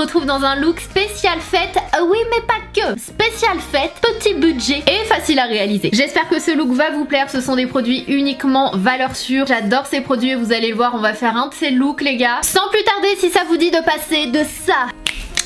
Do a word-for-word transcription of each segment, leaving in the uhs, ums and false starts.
retrouve dans un look spécial fête, oui mais pas que, spécial fête, petit budget et facile à réaliser. J'espère que ce look va vous plaire, ce sont des produits uniquement valeur sûre, j'adore ces produits et vous allez le voir, on va faire un de ces looks les gars. Sans plus tarder, si ça vous dit de passer de ça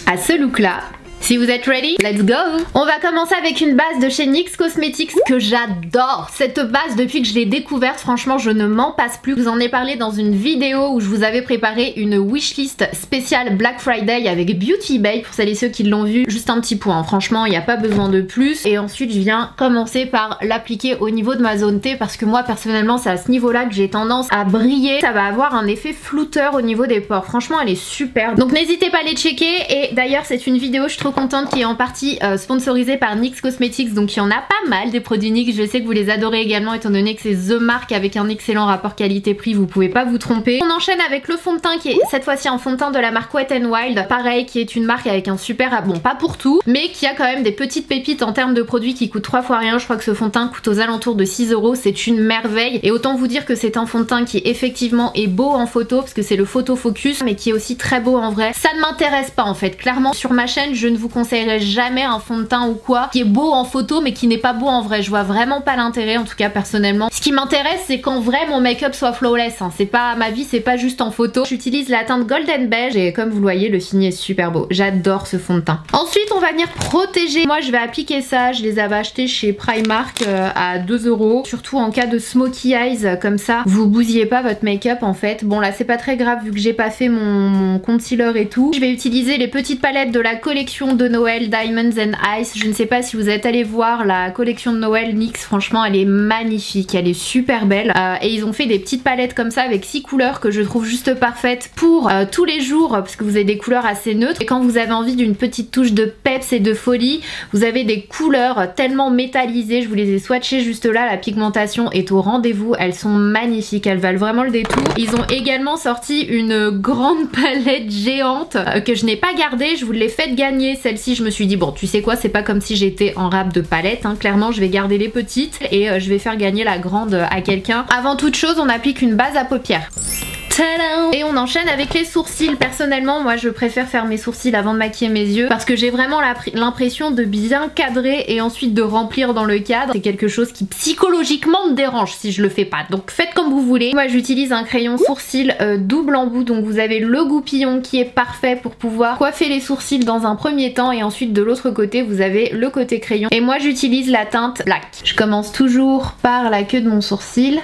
à ce look là, si vous êtes ready, let's go! On va commencer avec une base de chez N Y X Cosmetics que j'adore. Cette base, depuis que je l'ai découverte, franchement, je ne m'en passe plus. Je vous en ai parlé dans une vidéo où je vous avais préparé une wishlist spéciale Black Friday avec Beauty Bay. Pour celles et ceux qui l'ont vu, juste un petit point. Franchement, il n'y a pas besoin de plus. Et ensuite, je viens commencer par l'appliquer au niveau de ma zone T parce que moi, personnellement, c'est à ce niveau-là que j'ai tendance à briller. Ça va avoir un effet flouteur au niveau des pores. Franchement, elle est superbe. Donc, n'hésitez pas à les checker. Et d'ailleurs, c'est une vidéo, je trouve, contente qui est en partie euh, sponsorisée par N Y X Cosmetics, donc il y en a pas mal des produits N Y X, je sais que vous les adorez également étant donné que c'est The Mark avec un excellent rapport qualité-prix, vous pouvez pas vous tromper. On enchaîne avec le fond de teint qui est cette fois-ci un fond de teint de la marque Wet n Wild, pareil qui est une marque avec un super, bon pas pour tout, mais qui a quand même des petites pépites en termes de produits qui coûtent trois fois rien, je crois que ce fond de teint coûte aux alentours de six euros, c'est une merveille et autant vous dire que c'est un fond de teint qui effectivement est beau en photo parce que c'est le photo focus mais qui est aussi très beau en vrai. Ça ne m'intéresse pas en fait, clairement sur ma chaîne je ne vous vous conseillerais jamais un fond de teint ou quoi qui est beau en photo mais qui n'est pas beau en vrai, je vois vraiment pas l'intérêt en tout cas personnellement. Ce qui m'intéresse c'est qu'en vrai mon make-up soit flawless, hein. C'est pas ma vie, c'est pas juste en photo. J'utilise la teinte Golden Beige et comme vous le voyez le fini est super beau, j'adore ce fond de teint. Ensuite on va venir protéger, moi je vais appliquer ça, je les avais achetés chez Primark euh, à deux euros, surtout en cas de smoky eyes comme ça vous bousillez pas votre make-up en fait. Bon là c'est pas très grave vu que j'ai pas fait mon, mon concealer et tout, je vais utiliser les petites palettes de la collection de Noël Diamonds and Ice. Je ne sais pas si vous êtes allé voir la collection de Noël N Y X, franchement elle est magnifique, elle est super belle euh, et ils ont fait des petites palettes comme ça avec six couleurs que je trouve juste parfaites pour euh, tous les jours parce que vous avez des couleurs assez neutres et quand vous avez envie d'une petite touche de peps et de folie vous avez des couleurs tellement métallisées, je vous les ai swatchées juste là, la pigmentation est au rendez-vous, elles sont magnifiques, elles valent vraiment le détour. Ils ont également sorti une grande palette géante euh, que je n'ai pas gardée, je vous l'ai faite gagner. Celle-ci je me suis dit bon tu sais quoi c'est pas comme si j'étais en rap de palette hein. Clairement je vais garder les petites et euh, je vais faire gagner la grande à quelqu'un. Avant toute chose on applique une base à paupières. Et on enchaîne avec les sourcils. Personnellement moi je préfère faire mes sourcils avant de maquiller mes yeux parce que j'ai vraiment l'impression de bien cadrer et ensuite de remplir dans le cadre. C'est quelque chose qui psychologiquement me dérange si je le fais pas, donc faites comme vous voulez. Moi j'utilise un crayon sourcil euh, double embout, donc vous avez le goupillon qui est parfait pour pouvoir coiffer les sourcils dans un premier temps et ensuite de l'autre côté vous avez le côté crayon. Et moi j'utilise la teinte Black. Je commence toujours par la queue de mon sourcil.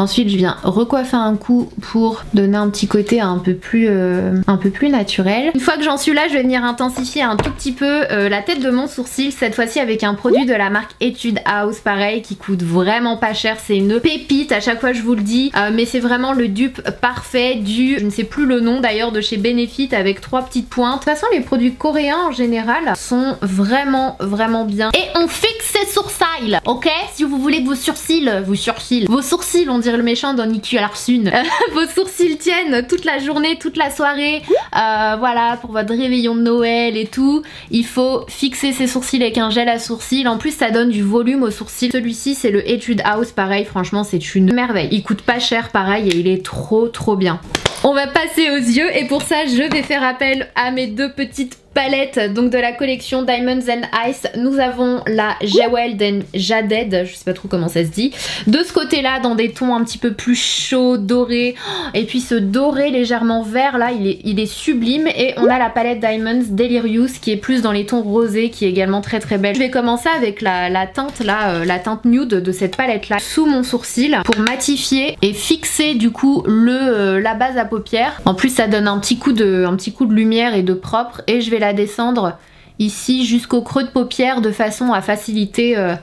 Ensuite je viens recoiffer un coup pour donner un petit côté un peu plus, euh, un peu plus naturel. Une fois que j'en suis là je vais venir intensifier un tout petit peu euh, la tête de mon sourcil, cette fois-ci avec un produit de la marque Etude House, pareil qui coûte vraiment pas cher, c'est une pépite à chaque fois je vous le dis euh, mais c'est vraiment le dupe parfait du, je ne sais plus le nom d'ailleurs, de chez Benefit avec trois petites pointes. De toute façon les produits coréens en général sont vraiment vraiment bien. Et on fixe ses sourcils, ok, si vous voulez que vos sourcils, vos sourcils, vos sourcils on dit le méchant dans Nicky Larsun. Vos sourcils tiennent toute la journée, toute la soirée. Euh, voilà, pour votre réveillon de Noël et tout, il faut fixer ses sourcils avec un gel à sourcils. En plus, ça donne du volume aux sourcils. Celui-ci, c'est le Etude House. Pareil, franchement, c'est une merveille. Il coûte pas cher, pareil, et il est trop, trop bien. On va passer aux yeux et pour ça, je vais faire appel à mes deux petites palette donc de la collection Diamonds and Ice. Nous avons la Jeweled and Jaded, je sais pas trop comment ça se dit, de ce côté là dans des tons un petit peu plus chauds, dorés, et puis ce doré légèrement vert là il est, il est sublime. Et on a la palette Diamonds Delirious qui est plus dans les tons rosés, qui est également très très belle. Je vais commencer avec la, la teinte là, euh, la teinte nude de cette palette là sous mon sourcil pour matifier et fixer du coup le, euh, la base à paupières. En plus ça donne un petit coup de, un petit coup de lumière et de propre, et je vais la à descendre ici jusqu'au creux de paupière de façon à faciliter euh, euh,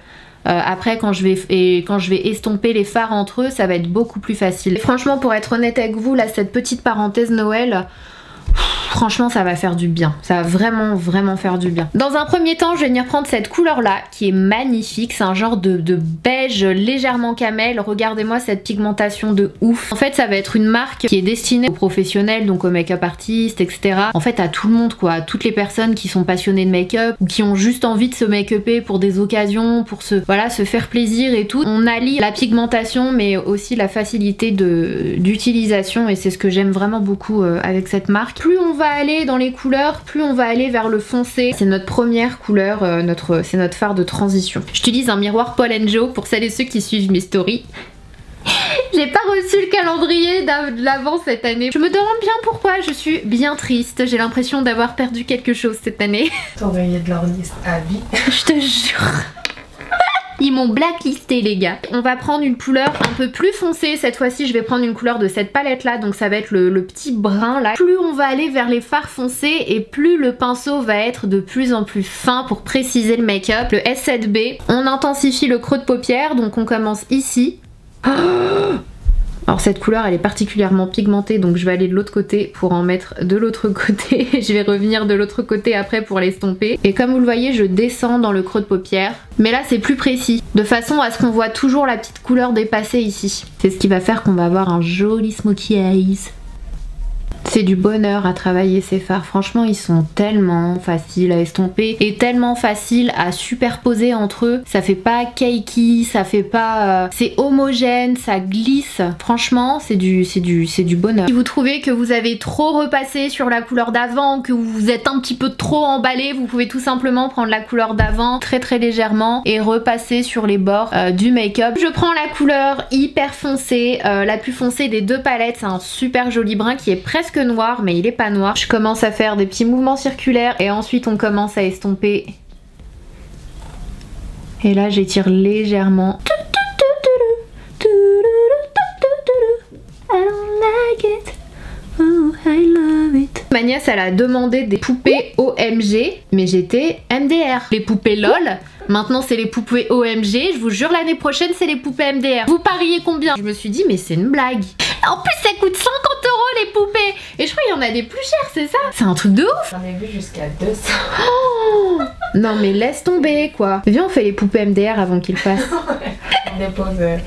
après quand je vais et quand je vais estomper les fards entre eux, ça va être beaucoup plus facile. Et franchement pour être honnête avec vous là, cette petite parenthèse Noël, franchement ça va faire du bien, ça va vraiment vraiment faire du bien. Dans un premier temps je vais venir prendre cette couleur là qui est magnifique, c'est un genre de, de beige légèrement camel. Regardez-moi cette pigmentation de ouf. En fait ça va être une marque qui est destinée aux professionnels, donc aux make-up artistes, etc. En fait à tout le monde quoi, à toutes les personnes qui sont passionnées de make-up ou qui ont juste envie de se make-upper pour des occasions, pour se, voilà, se faire plaisir et tout. On allie la pigmentation mais aussi la facilité d'utilisation et c'est ce que j'aime vraiment beaucoup avec cette marque. plus on va aller dans les couleurs, plus on va aller vers le foncé. C'est notre première couleur, euh, notre, c'est notre phare de transition. J'utilise un miroir Paul and Joe pour celles et ceux qui suivent mes stories. J'ai pas reçu le calendrier de l'avant cette année. Je me demande bien pourquoi, je suis bien triste. J'ai l'impression d'avoir perdu quelque chose cette année. T'en vas gagner de l'ornice à vie. Je te jure. Ils m'ont blacklisté les gars. On va prendre une couleur un peu plus foncée. Cette fois-ci je vais prendre une couleur de cette palette là. Donc ça va être le, le petit brun là. Plus on va aller vers les fards foncés et plus le pinceau va être de plus en plus fin pour préciser le make-up. Le S sept B. On intensifie le creux de paupière. Donc on commence ici. Alors cette couleur elle est particulièrement pigmentée, donc je vais aller de l'autre côté pour en mettre de l'autre côté. Je vais revenir de l'autre côté après pour l'estomper. Et comme vous le voyez je descends dans le creux de paupière. Mais là c'est plus précis, de façon à ce qu'on voit toujours la petite couleur dépassée ici. C'est ce qui va faire qu'on va avoir un joli smokey eyes. C'est du bonheur à travailler ces fards, franchement ils sont tellement faciles à estomper et tellement faciles à superposer entre eux. Ça fait pas cakey, ça fait pas... Euh, c'est homogène, ça glisse, franchement c'est du, c'est du, c'est du bonheur. Si vous trouvez que vous avez trop repassé sur la couleur d'avant, que vous vous êtes un petit peu trop emballé, vous pouvez tout simplement prendre la couleur d'avant très très légèrement et repasser sur les bords euh, du make-up. Je prends la couleur hyper foncée, euh, la plus foncée des deux palettes, c'est un super joli brun qui est presque noir mais il est pas noir. Je commence à faire des petits mouvements circulaires et ensuite on commence à estomper et là j'étire légèrement. Ma nièce elle a demandé des poupées O M G mais j'étais M D R. Les poupées LOL, maintenant c'est les poupées O M G, je vous jure l'année prochaine c'est les poupées M D R. Vous pariez combien? Je me suis dit mais c'est une blague. En plus ça coûte cinquante euros les poupées. Et je crois qu'il y en a des plus chers, c'est ça? C'est un truc de ouf. J'en ai vu jusqu'à deux cents. Oh non mais laisse tomber quoi. Viens on fait les poupées M D R avant qu'ils passent. Déposeur.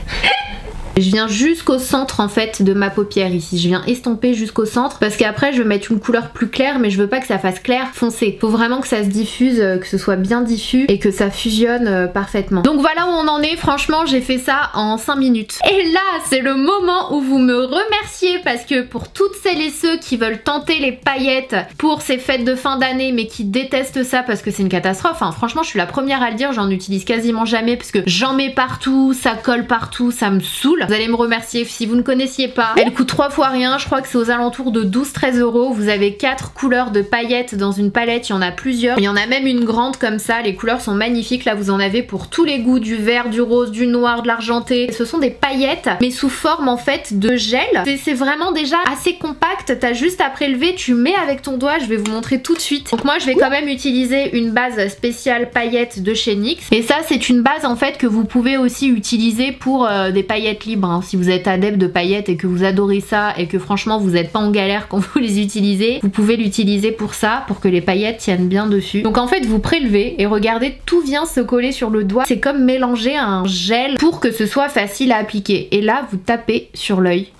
Je viens jusqu'au centre en fait de ma paupière ici. Je viens estomper jusqu'au centre parce qu'après je vais mettre une couleur plus claire mais je veux pas que ça fasse clair foncé. Faut vraiment que ça se diffuse, que ce soit bien diffus et que ça fusionne parfaitement. Donc voilà où on en est. Franchement j'ai fait ça en cinq minutes. Et là c'est le moment où vous me remerciez parce que pour toutes celles et ceux qui veulent tenter les paillettes pour ces fêtes de fin d'année mais qui détestent ça parce que c'est une catastrophe. Hein. Franchement je suis la première à le dire, j'en utilise quasiment jamais parce que j'en mets partout, ça colle partout, ça me saoule. Vous allez me remercier si vous ne connaissiez pas. Elle coûte trois fois rien, je crois que c'est aux alentours de douze à treize euros. Vous avez quatre couleurs de paillettes dans une palette, il y en a plusieurs. Il y en a même une grande comme ça, les couleurs sont magnifiques. Là vous en avez pour tous les goûts, du vert, du rose, du noir, de l'argenté. Ce sont des paillettes mais sous forme en fait de gel. C'est vraiment déjà assez compact, t'as juste à prélever, tu mets avec ton doigt, je vais vous montrer tout de suite. Donc moi je vais quand même utiliser une base spéciale paillettes de chez N Y X. Et ça c'est une base en fait que vous pouvez aussi utiliser pour euh, des paillettes libres. Si vous êtes adepte de paillettes et que vous adorez ça et que franchement vous n'êtes pas en galère quand vous les utilisez, vous pouvez l'utiliser pour ça, pour que les paillettes tiennent bien dessus. Donc en fait vous prélevez et regardez, tout vient se coller sur le doigt. C'est comme mélanger un gel pour que ce soit facile à appliquer. Et là vous tapez sur l'œil.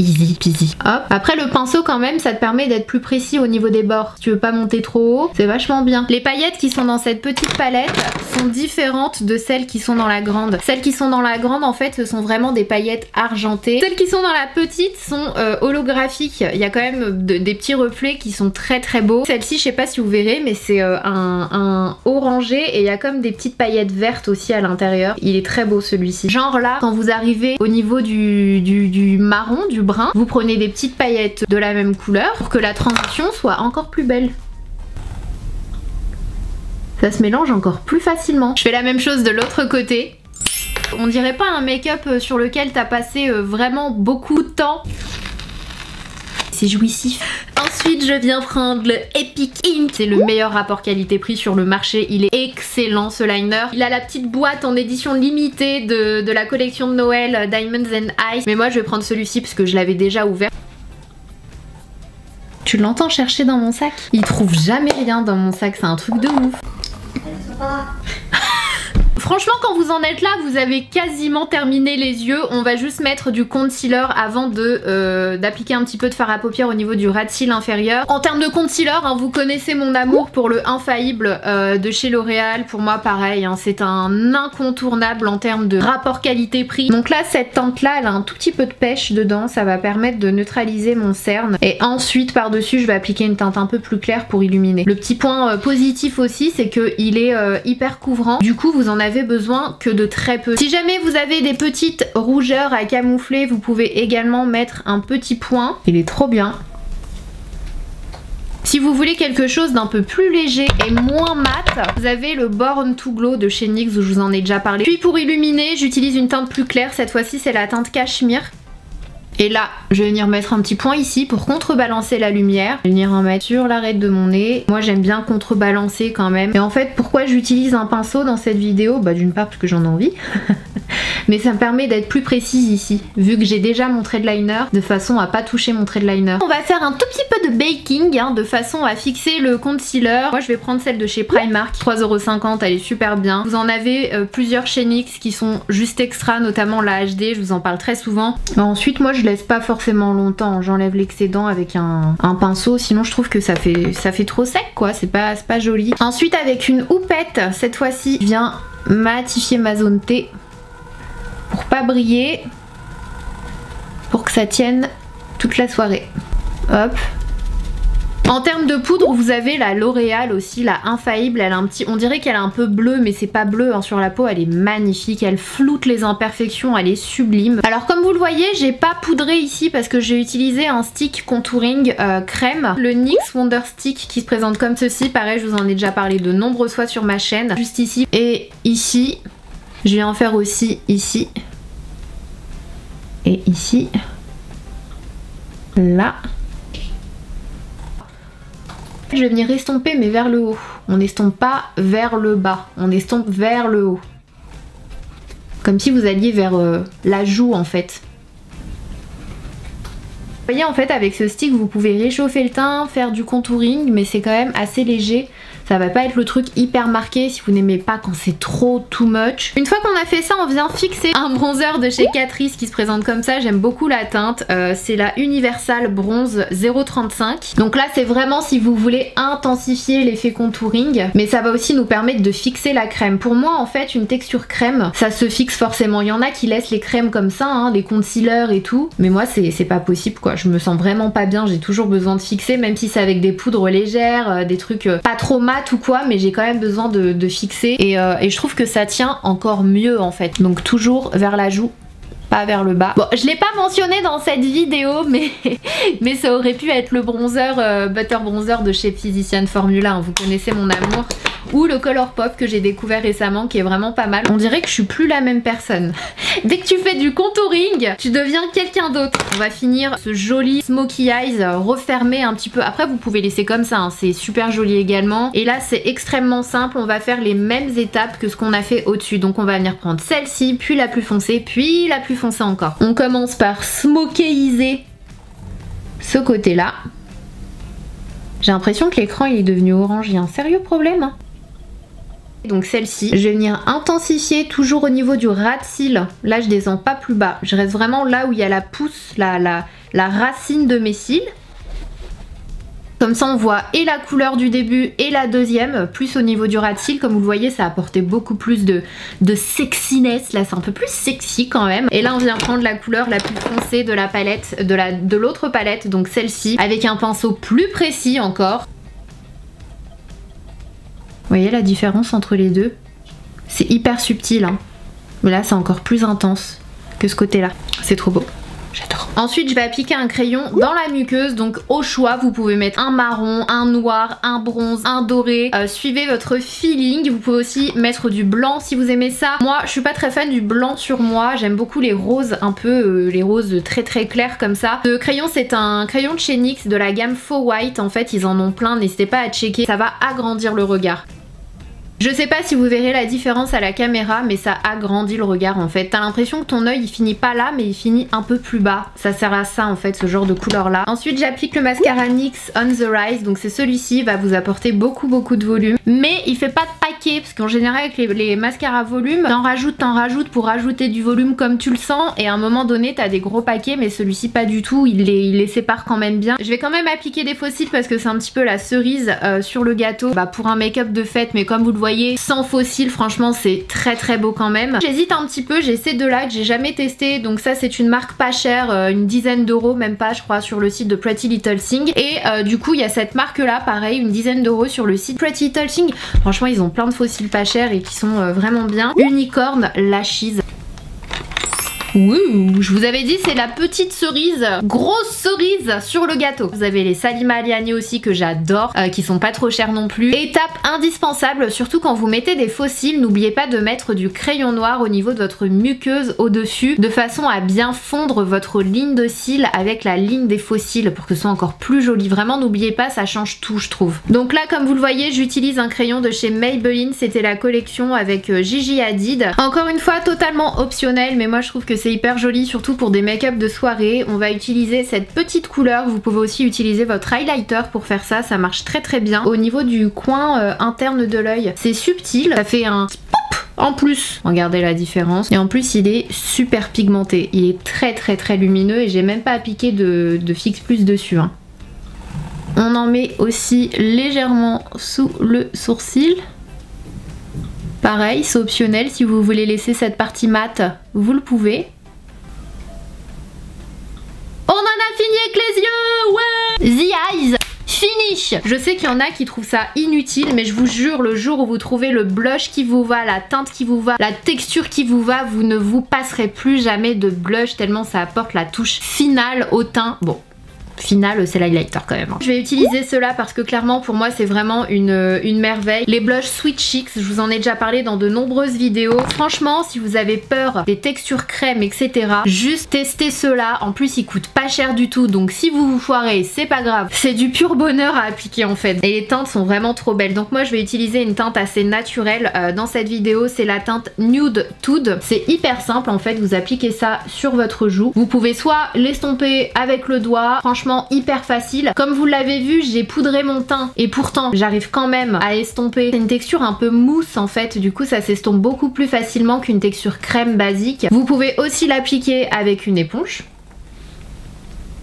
Easy peasy. Hop. Après le pinceau quand même ça te permet d'être plus précis au niveau des bords. Si tu veux pas monter trop haut, c'est vachement bien. Les paillettes qui sont dans cette petite palette sont différentes de celles qui sont dans la grande. Celles qui sont dans la grande en fait ce sont vraiment des paillettes argentées. Celles qui sont dans la petite sont euh, holographiques. Il y a quand même de, des petits reflets qui sont très très beaux. Celle-ci je sais pas si vous verrez mais c'est euh, un, un orangé et il y a comme des petites paillettes vertes aussi à l'intérieur. Il est très beau celui-ci. Genre là quand vous arrivez au niveau du, du, du marron, du brun, vous prenez des petites paillettes de la même couleur pour que la transition soit encore plus belle. Ça se mélange encore plus facilement. Je fais la même chose de l'autre côté. On dirait pas un make-up sur lequel t'as passé vraiment beaucoup de temps. C'est jouissif. Ensuite je viens prendre le Epic Ink. C'est le meilleur rapport qualité-prix sur le marché. Il est excellent ce liner. Il a la petite boîte en édition limitée de, de la collection de Noël Diamonds and Ice. Mais moi je vais prendre celui-ci parce que je l'avais déjà ouvert. Tu l'entends chercher dans mon sac? Il trouve jamais rien dans mon sac, c'est un truc de ouf. Franchement, quand vous en êtes là, vous avez quasiment terminé les yeux. On va juste mettre du concealer avant de euh, d'appliquer un petit peu de fard à paupières au niveau du ras de cils inférieur. En termes de concealer, hein, vous connaissez mon amour pour le infaillible euh, de chez L'Oréal. Pour moi, pareil, hein, c'est un incontournable en termes de rapport qualité-prix. Donc là, cette teinte-là, elle a un tout petit peu de pêche dedans. Ça va permettre de neutraliser mon cerne. Et ensuite, par-dessus, je vais appliquer une teinte un peu plus claire pour illuminer. Le petit point euh, positif aussi, c'est qu'il est euh, hyper couvrant. Du coup, vous en avez besoin que de très peu. Si jamais vous avez des petites rougeurs à camoufler, vous pouvez également mettre un petit point. Il est trop bien. Si vous voulez quelque chose d'un peu plus léger et moins mat, vous avez le Born to Glow de chez NYX où je vous en ai déjà parlé. Puis pour illuminer, j'utilise une teinte plus claire. Cette fois-ci, c'est la teinte Cachemire. Et là, je vais venir mettre un petit point ici pour contrebalancer la lumière. Je vais venir en mettre sur l'arête de mon nez. Moi, j'aime bien contrebalancer quand même. Et en fait, pourquoi j'utilise un pinceau dans cette vidéo? Bah d'une part parce que j'en ai envie. Mais ça me permet d'être plus précise ici, vu que j'ai déjà mon trait de liner, de façon à pas toucher mon trait de liner. On va faire un tout petit peu de baking, hein, de façon à fixer le concealer. Moi, je vais prendre celle de chez Primark, trois euros cinquante, elle est super bien. Vous en avez euh, plusieurs chez NYX qui sont juste extra, notamment la H D, je vous en parle très souvent. Bah, ensuite, moi, je laisse pas forcément longtemps, j'enlève l'excédent avec un, un pinceau, sinon je trouve que ça fait ça fait trop sec quoi, c'est pas, c'est pas joli. Ensuite avec une houppette, cette fois-ci je viens matifier ma zone T pour pas briller, pour que ça tienne toute la soirée. Hop. En termes de poudre, vous avez la L'Oréal aussi, la infaillible. Elle a un petit, on dirait qu'elle est un peu bleue, mais c'est pas bleu hein, sur la peau. Elle est magnifique, elle floute les imperfections, elle est sublime. Alors comme vous le voyez, j'ai pas poudré ici parce que j'ai utilisé un stick contouring euh, crème, le NYX Wonder Stick qui se présente comme ceci. Pareil, je vous en ai déjà parlé de nombreuses fois sur ma chaîne. Juste ici et ici, je vais en faire aussi ici et ici, là. Je vais venir estomper mais vers le haut. On n'estompe pas vers le bas, on estompe vers le haut. Comme si vous alliez vers euh, la joue en fait. Vous voyez en fait avec ce stick vous pouvez réchauffer le teint, faire du contouring mais c'est quand même assez léger. Ça va pas être le truc hyper marqué si vous n'aimez pas quand c'est trop too much. Une fois qu'on a fait ça, on vient fixer un bronzer de chez Catrice qui se présente comme ça. J'aime beaucoup la teinte. Euh, c'est la Universal Bronze zéro trente-cinq. Donc là, c'est vraiment si vous voulez intensifier l'effet contouring. Mais ça va aussi nous permettre de fixer la crème. Pour moi, en fait, une texture crème, ça se fixe forcément. Il y en a qui laissent les crèmes comme ça, hein, les concealers et tout. Mais moi, c'est pas possible quoi. Je me sens vraiment pas bien. J'ai toujours besoin de fixer, même si c'est avec des poudres légères, euh, des trucs euh, pas trop mat ou quoi, mais j'ai quand même besoin de, de fixer et, euh, et je trouve que ça tient encore mieux en fait. Donc toujours vers la joue, pas vers le bas. Bon, je l'ai pas mentionné dans cette vidéo, mais, mais ça aurait pu être le bronzer, euh, Butter Bronzer de chez Physician Formula, hein, vous connaissez mon amour, ou le Color Pop que j'ai découvert récemment qui est vraiment pas mal. On dirait que je suis plus la même personne. Dès que tu fais du contouring, tu deviens quelqu'un d'autre. On va finir ce joli Smoky Eyes refermé un petit peu. Après vous pouvez laisser comme ça, hein, c'est super joli également. Et là c'est extrêmement simple, on va faire les mêmes étapes que ce qu'on a fait au-dessus. Donc on va venir prendre celle-ci, puis la plus foncée, puis la plus foncée encore. On commence par smokéiser ce côté-là. J'ai l'impression que l'écran il est devenu orange, il y a un sérieux problème. Donc celle-ci, je vais venir intensifier toujours au niveau du ras de cils. Là je descends pas plus bas, je reste vraiment là où il y a la pousse, la, la, la racine de mes cils. Comme ça on voit et la couleur du début et la deuxième, plus au niveau du ras de cils. Comme vous le voyez ça a apporté beaucoup plus de, de sexiness, là c'est un peu plus sexy quand même. Et là on vient prendre la couleur la plus foncée de la palette, de la, de l'autre palette, donc celle-ci, avec un pinceau plus précis encore. Vous voyez la différence entre les deux? C'est hyper subtil, hein. Mais là c'est encore plus intense que ce côté-là. C'est trop beau. J'adore. Ensuite je vais appliquer un crayon dans la muqueuse, donc au choix vous pouvez mettre un marron, un noir, un bronze, un doré, euh, suivez votre feeling. Vous pouvez aussi mettre du blanc si vous aimez ça. Moi je suis pas très fan du blanc sur moi, j'aime beaucoup les roses un peu, euh, les roses très très claires comme ça. Ce crayon c'est un crayon de chez NYX de la gamme Faux White, en fait ils en ont plein, n'hésitez pas à checker, ça va agrandir le regard. Je sais pas si vous verrez la différence à la caméra, mais ça agrandit le regard en fait. T'as l'impression que ton œil il finit pas là, mais il finit un peu plus bas. Ça sert à ça en fait, ce genre de couleur là. Ensuite j'applique le mascara NYX On The Rise, donc c'est celui-ci, va vous apporter beaucoup beaucoup de volume. Mais il fait pas de paquet, parce qu'en général avec les, les mascaras volume, t'en rajoutes, t'en rajoutes pour rajouter du volume comme tu le sens. Et à un moment donné t'as des gros paquets, mais celui-ci pas du tout, il les, il les sépare quand même bien. Je vais quand même appliquer des faux cils parce que c'est un petit peu la cerise euh, sur le gâteau. Bah pour un make-up de fête, mais comme vous le voyez, sans faux cils, franchement c'est très très beau quand même. J'hésite un petit peu, j'ai ces deux là que j'ai jamais testé, donc ça c'est une marque pas chère, euh, une dizaine d'euros, même pas je crois, sur le site de Pretty Little Thing. Et euh, du coup il y a cette marque là, pareil, une dizaine d'euros sur le site Pretty Little Thing. Franchement ils ont plein de faux cils pas chers et qui sont euh, vraiment bien. Unicorn Lashes. Ouh, je vous avais dit c'est la petite cerise, grosse cerise sur le gâteau. Vous avez les Salima Aliani aussi que j'adore, euh, qui sont pas trop chères non plus. Étape indispensable, surtout quand vous mettez des faux cils, n'oubliez pas de mettre du crayon noir au niveau de votre muqueuse au-dessus, de façon à bien fondre votre ligne de cils avec la ligne des faux cils pour que ce soit encore plus joli. Vraiment n'oubliez pas, ça change tout je trouve. Donc là comme vous le voyez j'utilise un crayon de chez Maybelline, c'était la collection avec Gigi Hadid. Encore une fois totalement optionnel, mais moi je trouve que c'est hyper joli, surtout pour des make-up de soirée. On va utiliser cette petite couleur. Vous pouvez aussi utiliser votre highlighter pour faire ça, ça marche très très bien. Au niveau du coin euh, interne de l'œil, c'est subtil, ça fait un pop en plus. Regardez la différence. Et en plus il est super pigmenté, il est très très très lumineux et j'ai même pas appliqué de, de fixe plus dessus. Hein. On en met aussi légèrement sous le sourcil. Pareil, c'est optionnel, si vous voulez laisser cette partie mate, vous le pouvez. On en a fini avec les yeux, ouais. The eyes finish. Je sais qu'il y en a qui trouvent ça inutile, mais je vous jure, le jour où vous trouvez le blush qui vous va, la teinte qui vous va, la texture qui vous va, vous ne vous passerez plus jamais de blush tellement ça apporte la touche finale au teint. Bon. Final, c'est l'highlighter quand même. Je vais utiliser cela parce que clairement pour moi c'est vraiment une, une merveille. Les blushs Sweet Cheeks, je vous en ai déjà parlé dans de nombreuses vidéos. Franchement si vous avez peur des textures crème etc, juste testez cela. En plus il coûte pas cher du tout, donc si vous vous foirez c'est pas grave, c'est du pur bonheur à appliquer en fait. Et les teintes sont vraiment trop belles, donc moi je vais utiliser une teinte assez naturelle euh, dans cette vidéo, c'est la teinte Nude Tood. C'est hyper simple en fait, vous appliquez ça sur votre joue, vous pouvez soit l'estomper avec le doigt, franchement hyper facile. Comme vous l'avez vu j'ai poudré mon teint et pourtant j'arrive quand même à estomper. C'est une texture un peu mousse en fait, du coup ça s'estompe beaucoup plus facilement qu'une texture crème basique. Vous pouvez aussi l'appliquer avec une éponge.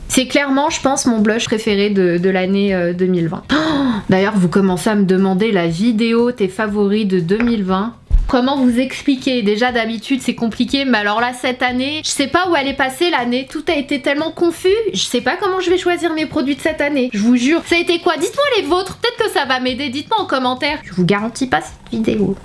C'est clairement je pense mon blush préféré de, de l'année deux mille vingt. Oh, d'ailleurs vous commencez à me demander la vidéo tes favoris de deux mille vingt. Comment vous expliquer? Déjà d'habitude c'est compliqué, mais alors là cette année, je sais pas où elle est passée l'année, tout a été tellement confus, je sais pas comment je vais choisir mes produits de cette année, je vous jure. Ça a été quoi? Dites-moi les vôtres, peut-être que ça va m'aider, dites-moi en commentaire. Je vous garantis pas cette vidéo.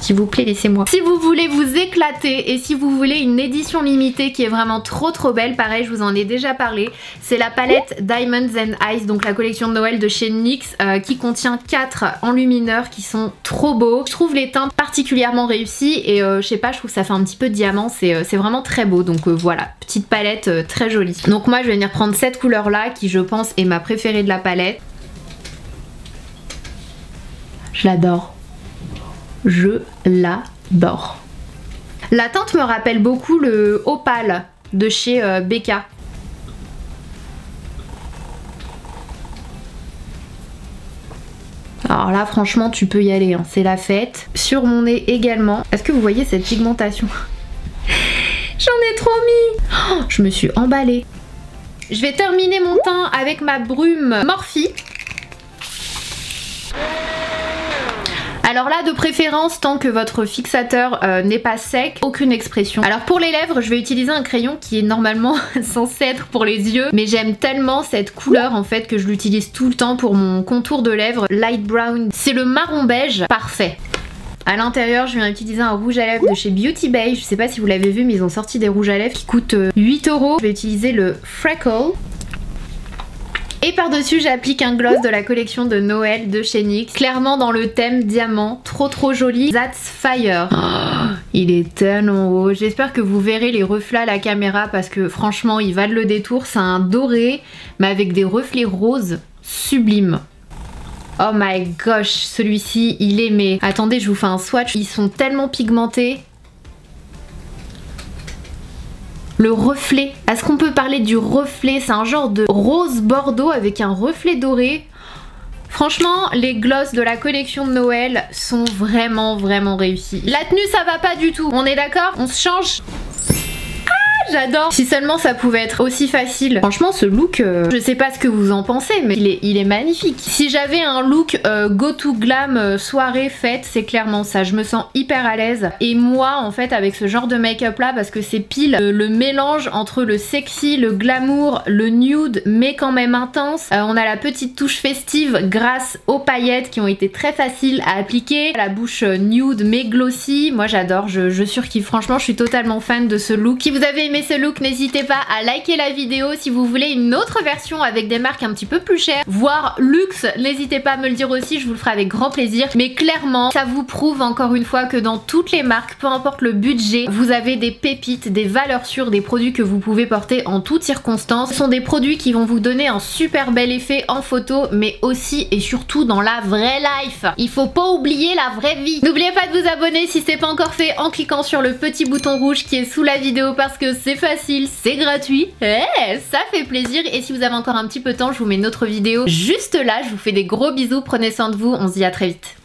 S'il vous plaît, laissez-moi. Si vous voulez vous éclater et si vous voulez une édition limitée qui est vraiment trop trop belle, pareil, je vous en ai déjà parlé, c'est la palette Diamonds and Ice, donc la collection de Noël de chez NYX, euh, qui contient quatre enlumineurs qui sont trop beaux. Je trouve les teintes particulièrement réussies et euh, je sais pas, je trouve que ça fait un petit peu de diamant, c'est euh, vraiment très beau. Donc euh, voilà, petite palette euh, très jolie. Donc moi, je vais venir prendre cette couleur-là qui, je pense, est ma préférée de la palette. Je l'adore. Je l'adore. La teinte me rappelle beaucoup le Opale de chez euh, Becca. Alors là franchement tu peux y aller, hein, c'est la fête. Sur mon nez également. Est-ce que vous voyez cette pigmentation? J'en ai trop mis. Oh, je me suis emballée. Je vais terminer mon teint avec ma brume Morphe. Alors là de préférence tant que votre fixateur euh, n'est pas sec, aucune expression. Alors pour les lèvres je vais utiliser un crayon qui est normalement censé être pour les yeux, mais j'aime tellement cette couleur en fait que je l'utilise tout le temps pour mon contour de lèvres light brown. C'est le marron beige parfait. À l'intérieur je viens utiliser un rouge à lèvres de chez Beauty Bay, je sais pas si vous l'avez vu mais ils ont sorti des rouges à lèvres qui coûtent huit euros. Je vais utiliser le Freckle. Et par-dessus, j'applique un gloss de la collection de Noël de chez NYX. Clairement dans le thème diamant, trop trop joli. That's Fire. Oh, il est tellement beau. J'espère que vous verrez les reflets à la caméra parce que franchement, ils valent le détour. C'est un doré, mais avec des reflets roses sublimes. Oh my gosh, celui-ci, il est mais... Attendez, je vous fais un swatch. Ils sont tellement pigmentés. Le reflet. Est-ce qu'on peut parler du reflet? C'est un genre de rose bordeaux avec un reflet doré. Franchement, les gloss de la collection de Noël sont vraiment, vraiment réussis. La tenue, ça va pas du tout. On est d'accord? On se change? J'adore. Si seulement ça pouvait être aussi facile. Franchement, ce look, euh, je sais pas ce que vous en pensez, mais il est, il est magnifique. Si j'avais un look euh, go to glam, euh, soirée, fête, c'est clairement ça. Je me sens hyper à l'aise. Et moi, en fait, avec ce genre de make-up là, parce que c'est pile euh, le mélange entre le sexy, le glamour, le nude, mais quand même intense. Euh, on a la petite touche festive grâce aux paillettes qui ont été très faciles à appliquer. La bouche nude, mais glossy. Moi, j'adore. Je, je surkiffe. Franchement, je suis totalement fan de ce look. Si vous avez aimé ce look, n'hésitez pas à liker la vidéo. Si vous voulez une autre version avec des marques un petit peu plus chères, voire luxe, n'hésitez pas à me le dire aussi, je vous le ferai avec grand plaisir. Mais clairement, ça vous prouve encore une fois que dans toutes les marques, peu importe le budget, vous avez des pépites, des valeurs sûres, des produits que vous pouvez porter en toutes circonstances. Ce sont des produits qui vont vous donner un super bel effet en photo, mais aussi et surtout dans la vraie life. Il faut pas oublier la vraie vie. N'oubliez pas de vous abonner si c'est pas encore fait en cliquant sur le petit bouton rouge qui est sous la vidéo, parce que c'est facile, c'est gratuit, hey, ça fait plaisir. Et si vous avez encore un petit peu de temps, je vous mets une autre vidéo juste là. Je vous fais des gros bisous, prenez soin de vous, on se dit à très vite.